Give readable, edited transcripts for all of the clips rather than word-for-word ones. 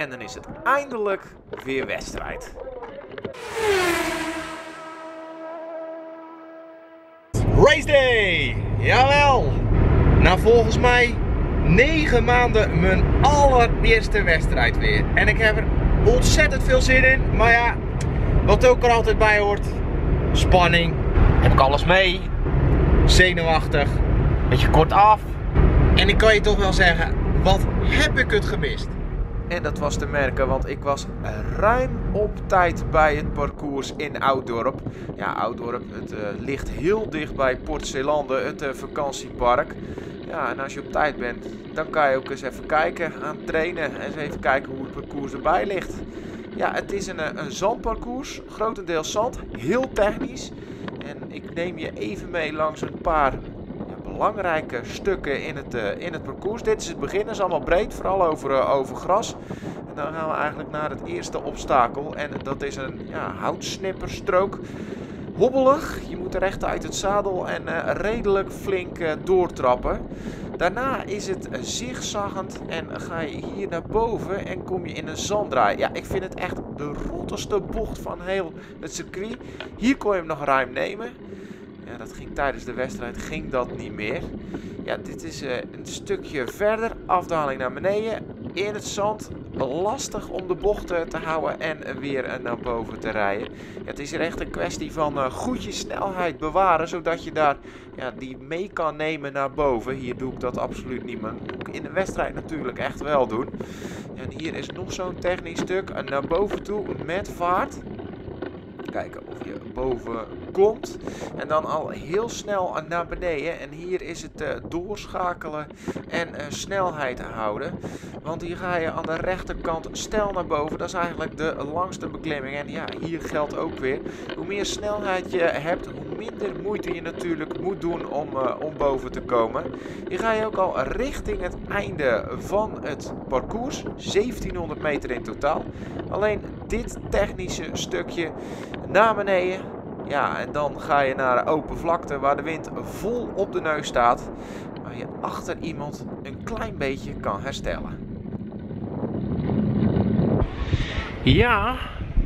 En dan is het eindelijk weer wedstrijd. Race day! Jawel! Nou, volgens mij 9 maanden mijn allereerste wedstrijd weer. En ik heb er ontzettend veel zin in. Maar ja, wat ook er altijd bij hoort. Spanning. Heb ik alles mee. Zenuwachtig. Beetje kortaf. En ik kan je toch wel zeggen, wat heb ik het gemist? En dat was te merken, want ik was ruim op tijd bij het parcours in Ouddorp. Ja, Ouddorp, het ligt heel dicht bij Port Zelande, het vakantiepark. Ja, en als je op tijd bent, dan kan je ook eens even kijken aan trainen. En eens even kijken hoe het parcours erbij ligt. Ja, het is een zandparcours, grotendeels zand, heel technisch. En ik neem je even mee langs een paar belangrijke stukken in het parcours. Dit is het begin, dat is allemaal breed, vooral over gras. En dan gaan we eigenlijk naar het eerste obstakel. En dat is een houtsnipperstrook. Hobbelig, je moet recht uit het zadel en redelijk flink doortrappen. Daarna is het zigzaggend en ga je hier naar boven en kom je in een zanddraai. Ja, ik vind het echt de rottigste bocht van heel het circuit. Hier kon je hem nog ruim nemen. Ja, dat ging tijdens de wedstrijd niet meer. Ja, dit is een stukje verder, afdaling naar beneden, in het zand. Lastig om de bochten te houden en weer naar boven te rijden. Ja, het is echt een kwestie van goed je snelheid bewaren, zodat je daar die mee kan nemen naar boven. Hier doe ik dat absoluut niet, maar in de wedstrijd natuurlijk echt wel doen. En hier is nog zo'n technisch stuk naar boven toe met vaart. Kijken of je boven komt. En dan al heel snel naar beneden. En hier is het doorschakelen en snelheid houden. Want hier ga je aan de rechterkant steil naar boven. Dat is eigenlijk de langste beklimming. En ja, hier geldt ook weer. Hoe meer snelheid je hebt, hoe minder moeite je natuurlijk moet doen om boven te komen. Hier ga je ook al richting het einde van het parcours. 1700 meter in totaal. Alleen dit technische stukje naar beneden. Ja, en dan ga je naar open vlakte waar de wind vol op de neus staat. Waar je achter iemand een klein beetje kan herstellen. Ja,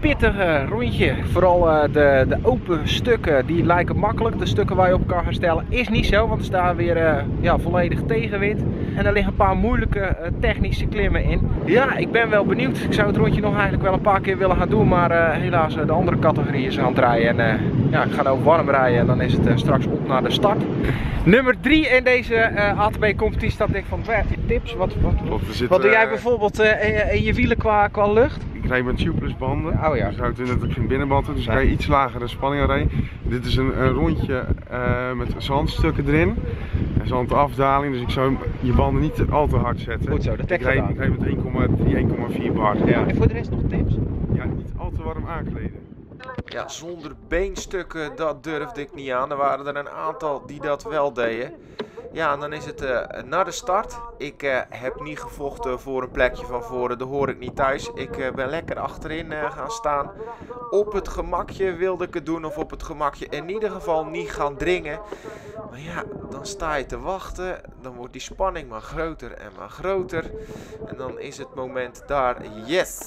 pittig rondje. Vooral de open stukken, die lijken makkelijk. De stukken waar je op kan herstellen is niet zo, want er staan weer volledig tegenwind. En er liggen een paar moeilijke technische klimmen in. Ja, ik ben wel benieuwd. Ik zou het rondje nog eigenlijk wel een paar keer willen gaan doen. Maar helaas de andere categorieën is aan het rijden. En ik ga nou warm rijden en dan is het straks op naar de start. Nummer 3 in deze ATB-competitie staat Dick van den Bergen. Tips, wat doe jij bijvoorbeeld in je wielen qua lucht? Ik rijd met tubeless banden. Oh ja. Dus houdt in dat ik geen binnenband heb, dus ga je iets lagere spanning rijden. Dit is een rondje met zandstukken erin. Zandafdaling, dus ik zou je banden niet al te hard zetten. Goed zo, dat trekt gedaan. Ik rijd met 1,4 bar. Ja. En voor de rest nog tips? Ja, niet al te warm aankleden. Ja, zonder beenstukken, dat durfde ik niet aan. Er waren er een aantal die dat wel deden. Ja, en dan is het naar de start. Ik heb niet gevochten voor een plekje van voren, dat hoor ik niet thuis. Ik ben lekker achterin gaan staan. Op het gemakje wilde ik het doen, of op het gemakje in ieder geval niet gaan dringen. Maar ja, dan sta je te wachten, dan wordt die spanning maar groter en maar groter. En dan is het moment daar, yes,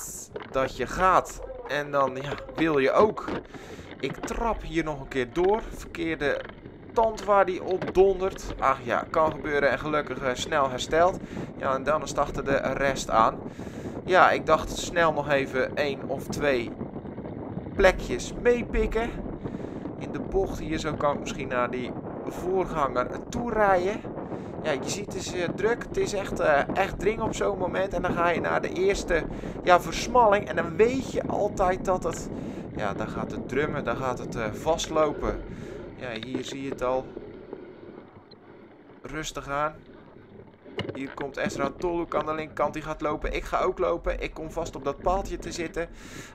dat je gaat. En dan wil je ook. Ik trap hier nog een keer door, verkeerde tand waar die op dondert. Ach ja, kan gebeuren en gelukkig snel hersteld. Ja, en dan startte de rest aan. Ja, ik dacht snel nog even 1 of 2 plekjes meepikken. In de bocht hier zo kan ik misschien naar die voorganger toe rijden. Ja, je ziet het is druk, het is echt dring op zo'n moment. En dan ga je naar de eerste versmalling. En dan weet je altijd dat het, dan gaat het drummen, dan gaat het vastlopen. Ja, hier zie je het al. Rustig aan. Hier komt Ezra Tolhoek aan de linkerkant, die gaat lopen. Ik ga ook lopen, ik kom vast op dat paaltje te zitten.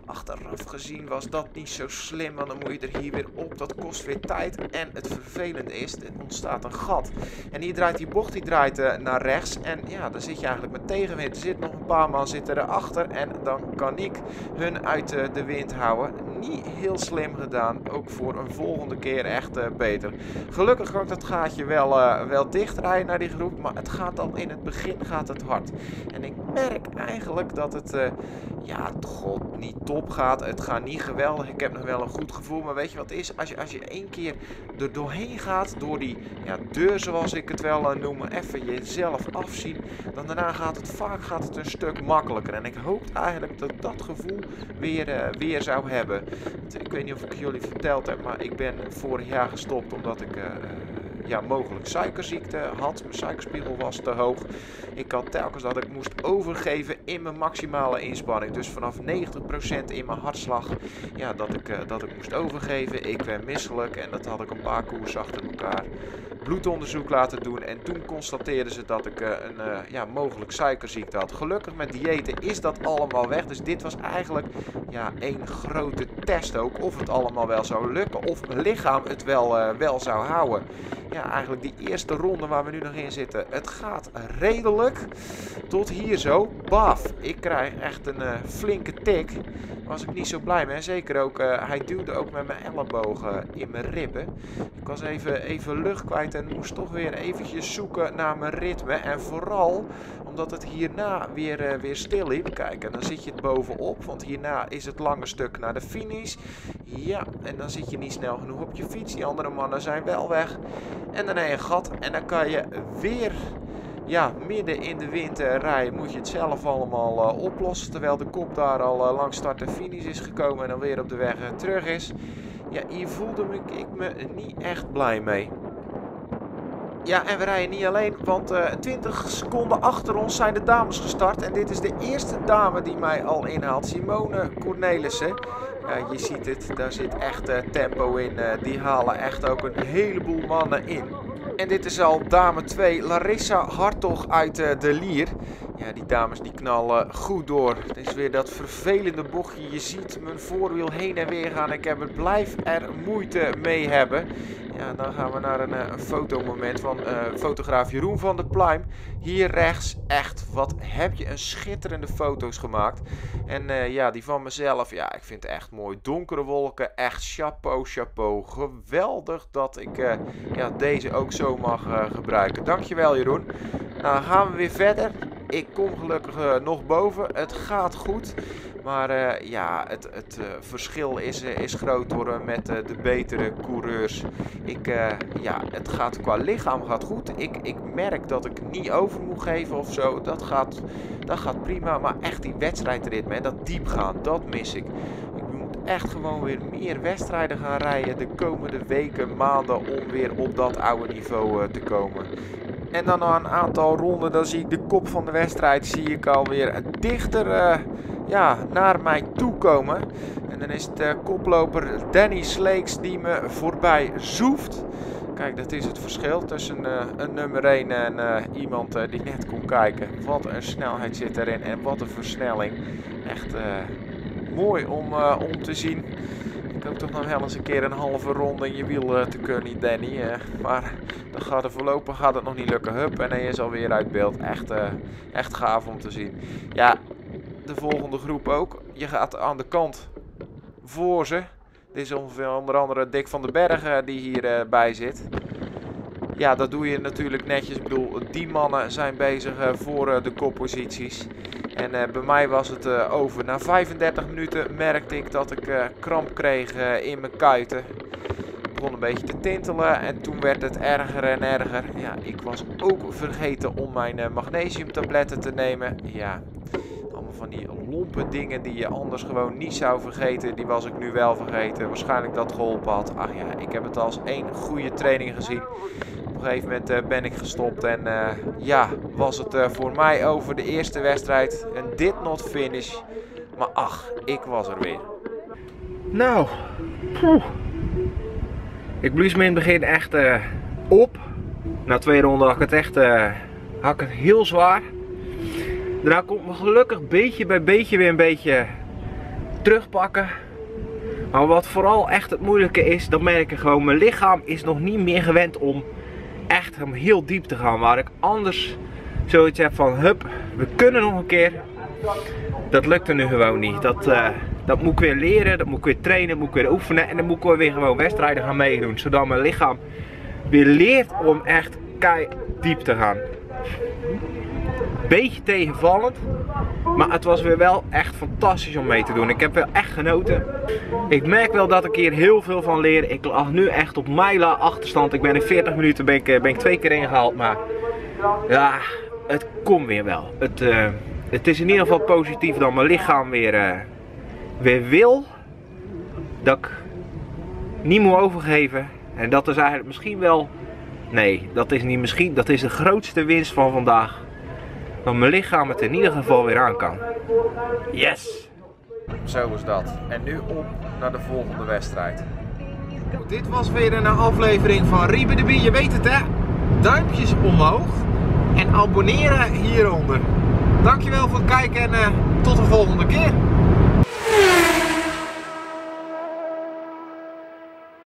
Achteraf gezien was dat niet zo slim, want dan moet je er hier weer op. Dat kost weer tijd en het vervelende is, er ontstaat een gat. En hier draait die bocht, die draait naar rechts. En ja, dan zit je eigenlijk met tegenwind. Er zit nog een paar man zitten erachter en dan kan ik hun uit de wind houden. Niet heel slim gedaan, ook voor een volgende keer echt beter. Gelukkig kan ik dat gaatje wel dichtrijden naar die groep, maar het gaat al vooral in het begin gaat het hard. En ik merk eigenlijk dat het, god, niet top gaat. Het gaat niet geweldig. Ik heb nog wel een goed gevoel. Maar weet je wat het is? Als je één keer er doorheen gaat, door die deur zoals ik het wel noem, even jezelf afzien, dan daarna gaat het een stuk makkelijker. En ik hoop eigenlijk dat dat gevoel weer zou hebben. Ik weet niet of ik jullie verteld heb, maar ik ben vorig jaar gestopt omdat ik mogelijk suikerziekte had. Mijn suikerspiegel was te hoog. Ik had telkens dat ik moest overgeven in mijn maximale inspanning. Dus vanaf 90% in mijn hartslag dat ik moest overgeven. Ik werd misselijk en dat had ik een paar koersen achter elkaar. Bloedonderzoek laten doen en toen constateerden ze dat ik mogelijk suikerziekte had. Gelukkig met diëten is dat allemaal weg. Dus dit was eigenlijk één grote test ook of het allemaal wel zou lukken of mijn lichaam het wel zou houden. Ja, eigenlijk die eerste ronde waar we nu nog in zitten. Het gaat redelijk tot hier zo. Baf! Ik krijg echt een flinke tik. Was ik niet zo blij mee. En zeker ook, hij duwde ook met mijn ellebogen in mijn ribben. Ik was even lucht kwijt en moest toch weer eventjes zoeken naar mijn ritme. En vooral omdat het hierna weer stil liep. Kijk, en dan zit je het bovenop. Want hierna is het lange stuk naar de finish. Ja, en dan zit je niet snel genoeg op je fiets. Die andere mannen zijn wel weg. En dan heb je een gat en dan kan je weer midden in de winter rijden. Moet je het zelf allemaal oplossen. Terwijl de kop daar al langs start en finish is gekomen en dan weer op de weg terug is. Ja, hier voelde ik me niet echt blij mee. Ja, en we rijden niet alleen, want 20 seconden achter ons zijn de dames gestart. En dit is de eerste dame die mij al inhaalt, Simone Cornelissen. Je ziet het, daar zit echt tempo in. Die halen echt ook een heleboel mannen in. En dit is al dame 2, Larissa Hartog uit De Lier. Ja, die dames die knallen goed door. Het is weer dat vervelende bochtje. Je ziet mijn voorwiel heen en weer gaan. Ik blijf er moeite mee hebben. Ja, dan gaan we naar een fotomoment van fotograaf Jeroen van der Pluim. Hier rechts, echt, wat heb je een schitterende foto's gemaakt. En die van mezelf, ik vind het echt mooi. Donkere wolken, echt chapeau, chapeau. Geweldig dat ik deze ook zo mag gebruiken. Dankjewel Jeroen. Nou, dan gaan we weer verder. Ik kom gelukkig nog boven. Het gaat goed. Maar het verschil is groot hoor met de betere coureurs. Het gaat qua lichaam gaat goed. Ik merk dat ik niet over moet geven of zo. Dat gaat prima. Maar echt die wedstrijdritme en dat diep gaan, dat mis ik. Ik moet echt gewoon weer meer wedstrijden gaan rijden de komende weken, maanden om weer op dat oude niveau te komen. En dan na een aantal ronden, dan zie ik de kop van de wedstrijd alweer dichter naar mij toe komen. En dan is het koploper Danny Sleeks die me voorbij zoeft. Kijk, dat is het verschil tussen een nummer 1 en iemand die net kon kijken. Wat een snelheid zit erin en wat een versnelling. Echt mooi om te zien. Ik hoop toch nog wel eens een keer een halve ronde in je wiel te kunnen, Danny. Maar dat gaat er voorlopig nog niet lukken. Hup, en hij is alweer uit beeld. Echt gaaf om te zien. Ja, de volgende groep ook. Je gaat aan de kant voor ze. Dit is onder andere Dick van den Bergen die hierbij zit. Ja, dat doe je natuurlijk netjes. Ik bedoel, die mannen zijn bezig voor de kopposities. En bij mij was het over. Na 35 minuten merkte ik dat ik kramp kreeg in mijn kuiten. Ik begon een beetje te tintelen en toen werd het erger en erger. Ja, ik was ook vergeten om mijn magnesiumtabletten te nemen. Ja, allemaal van die lompe dingen die je anders gewoon niet zou vergeten. Die was ik nu wel vergeten. Waarschijnlijk dat geholpen had. Ach ja, ik heb het als één goede training gezien. Op een gegeven moment ben ik gestopt en was het voor mij over de eerste wedstrijd. Een did not finish, maar ach, ik was er weer. Nou, ik blies me in het begin echt op. Na 2 ronden had ik het heel zwaar. Daarna kon ik me gelukkig beetje bij beetje weer een beetje terugpakken. Maar wat vooral echt het moeilijke is, dan merk ik gewoon, mijn lichaam is nog niet meer gewend om echt om heel diep te gaan, waar ik anders zoiets heb van hup, we kunnen nog een keer. Dat lukt er nu gewoon niet. Dat moet ik weer leren, dat moet ik weer trainen, dat moet ik weer oefenen en dan moet ik weer gewoon wedstrijden gaan meedoen, zodat mijn lichaam weer leert om echt kei diep te gaan. Beetje tegenvallend, maar het was weer wel echt fantastisch om mee te doen. Ik heb wel echt genoten. Ik merk wel dat ik hier heel veel van leer. Ik lag nu echt op mijlen achterstand. Ik ben in 40 minuten ben ik 2 keer ingehaald, maar ja, het komt weer wel. Het is in ieder geval positief dat mijn lichaam weer wil dat ik niet moet overgeven. En dat is eigenlijk misschien wel, nee, dat is niet misschien, dat is de grootste winst van vandaag. Dat mijn lichaam het in ieder geval weer aan kan. Yes! Zo is dat. En nu op naar de volgende wedstrijd. Dit was weer een aflevering van Ribbedebie. Je weet het hè? Duimpjes omhoog en abonneren hieronder. Dankjewel voor het kijken en tot de volgende keer.